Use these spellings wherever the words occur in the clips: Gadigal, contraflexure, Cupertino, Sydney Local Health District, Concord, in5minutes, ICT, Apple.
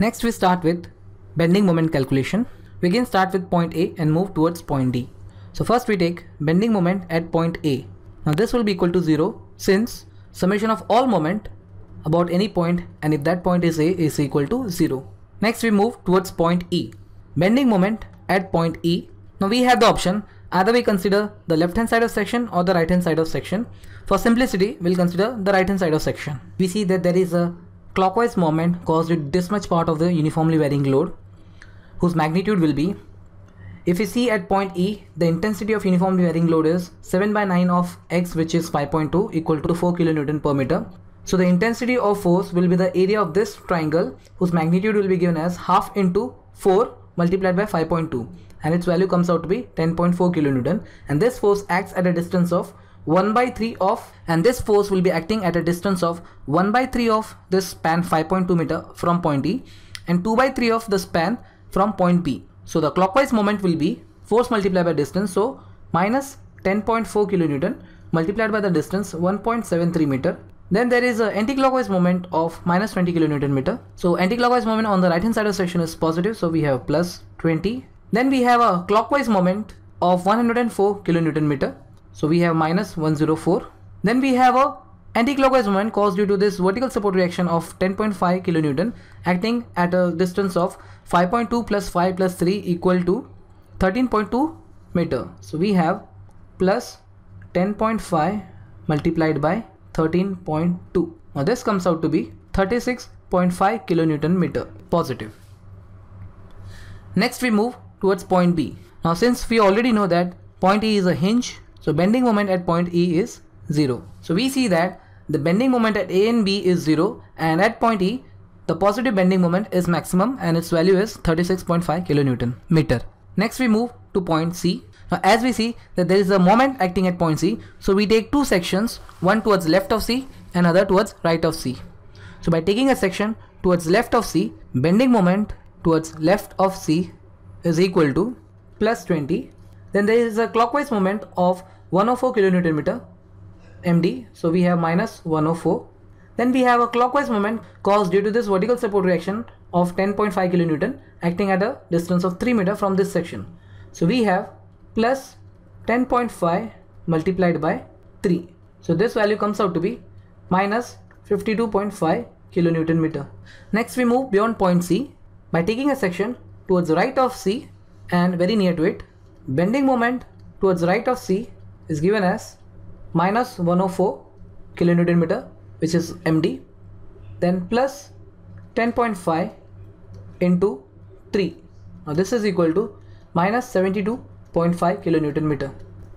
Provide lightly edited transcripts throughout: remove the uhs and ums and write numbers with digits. Next we start with bending moment calculation. We again start with point A and move towards point D. So first we take bending moment at point A. Now this will be equal to 0 since summation of all moment about any point and if that point is A is equal to 0. Next we move towards point E. Bending moment at point E. Now we have the option either we consider the left hand side of section or the right hand side of section. For simplicity we'll consider the right hand side of section. We see that there is a clockwise moment caused with this much part of the uniformly varying load whose magnitude will be, if we see at point E, the intensity of uniformly varying load is 7/9 of x, which is 5.2, equal to 4 kN per meter. So the intensity of force will be the area of this triangle whose magnitude will be given as half into 4 multiplied by 5.2 and its value comes out to be 10.4 kN and this force acts at a distance of 1/3 of this span 5.2 meter from point E and 2/3 of the span from point B. So the clockwise moment will be force multiplied by distance, so minus 10.4 kN multiplied by the distance 1.73 meter. Then there is an anti-clockwise moment of minus 20 kN. So anti-clockwise moment on the right hand side of section is positive, so we have plus 20. Then we have a clockwise moment of 104 kN. So we have minus 104. Then we have a anti-clockwise moment caused due to this vertical support reaction of 10.5 kN acting at a distance of 5.2 plus 5 plus 3 equal to 13.2 meter. So we have plus 10.5 multiplied by 13.2. Now this comes out to be 36.5 kN positive. Next we move towards point B. Now since we already know that point E is a hinge, so bending moment at point E is 0. So we see that the bending moment at A and B is 0 and at point E the positive bending moment is maximum and its value is 36.5 kN. Next we move to point C. Now as we see that there is a moment acting at point C, so we take two sections, one towards left of C and other towards right of C. So by taking a section towards left of C, bending moment towards left of C is equal to plus 20. Then there is a clockwise moment of 104 kN MD, so we have minus 104. Then we have a clockwise moment caused due to this vertical support reaction of 10.5 kN acting at a distance of 3 meter from this section. So we have plus 10.5 multiplied by 3. So this value comes out to be minus 52.5 kN. Next we move beyond point C by taking a section towards right of C and very near to it. Bending moment towards right of C is given as minus 104 kN, which is MD, then plus 10.5 into 3. Now this is equal to minus 72.5 kN.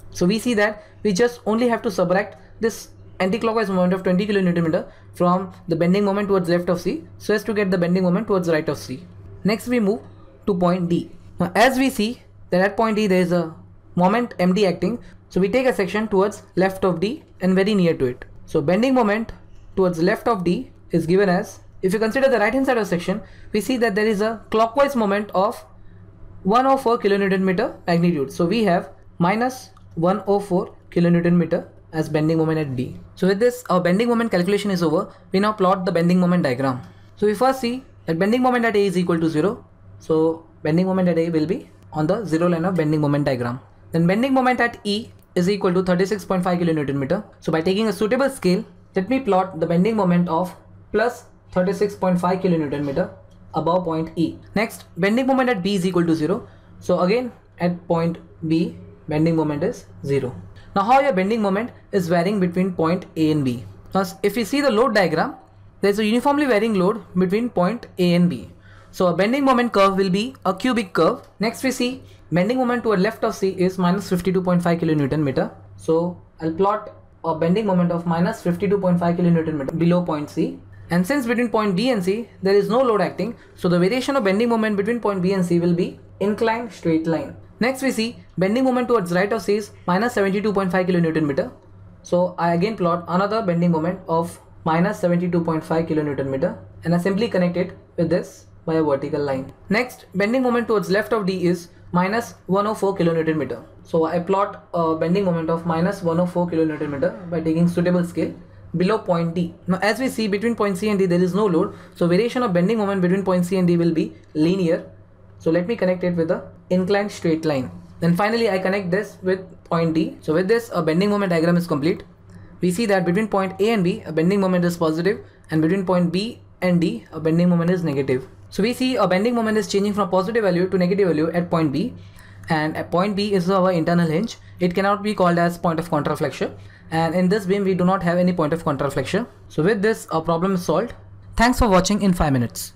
So we see that we just only have to subtract this anti-clockwise moment of 20 kN from the bending moment towards left of C so as to get the bending moment towards right of C. Next we move to point D. Now as we see that at point D there is a moment MD acting, so we take a section towards left of D and very near to it. So bending moment towards left of D is given as, if you consider the right hand side of section, we see that there is a clockwise moment of 104 kN magnitude. So we have minus 104 kN as bending moment at D. So with this our bending moment calculation is over. We now plot the bending moment diagram. So we first see that bending moment at A is equal to 0. So bending moment at A will be on the 0 line of bending moment diagram. Then bending moment at E is equal to 36.5 kN. So by taking a suitable scale, let me plot the bending moment of plus 36.5 kN above point E. Next, bending moment at B is equal to 0. So again at point B, bending moment is 0. Now how your bending moment is varying between point A and B. Now if you see the load diagram, there is a uniformly varying load between point A and B. So a bending moment curve will be a cubic curve. Next we see bending moment toward left of C is minus 52.5 kN. So I'll plot a bending moment of minus 52.5 kN below point C. And since between point B and C there is no load acting, so the variation of bending moment between point B and C will be inclined straight line. Next we see bending moment towards right of C is minus 72.5 kN. So I again plot another bending moment of minus 72.5 kN and I simply connect it with this by a vertical line. Next, bending moment towards left of D is minus 104 kN. So I plot a bending moment of minus 104 kN by taking suitable scale below point D. Now as we see, between point C and D there is no load, so variation of bending moment between point C and D will be linear. So let me connect it with an inclined straight line. Then finally I connect this with point D. So with this, a bending moment diagram is complete. We see that between point A and B, a bending moment is positive, and between point B and D, a bending moment is negative. So we see a bending moment is changing from positive value to negative value at point B, and at point B is our internal hinge. It cannot be called as point of contraflexure, and in this beam we do not have any point of contraflexure. So with this, our problem is solved. Thanks for watching in 5 minutes.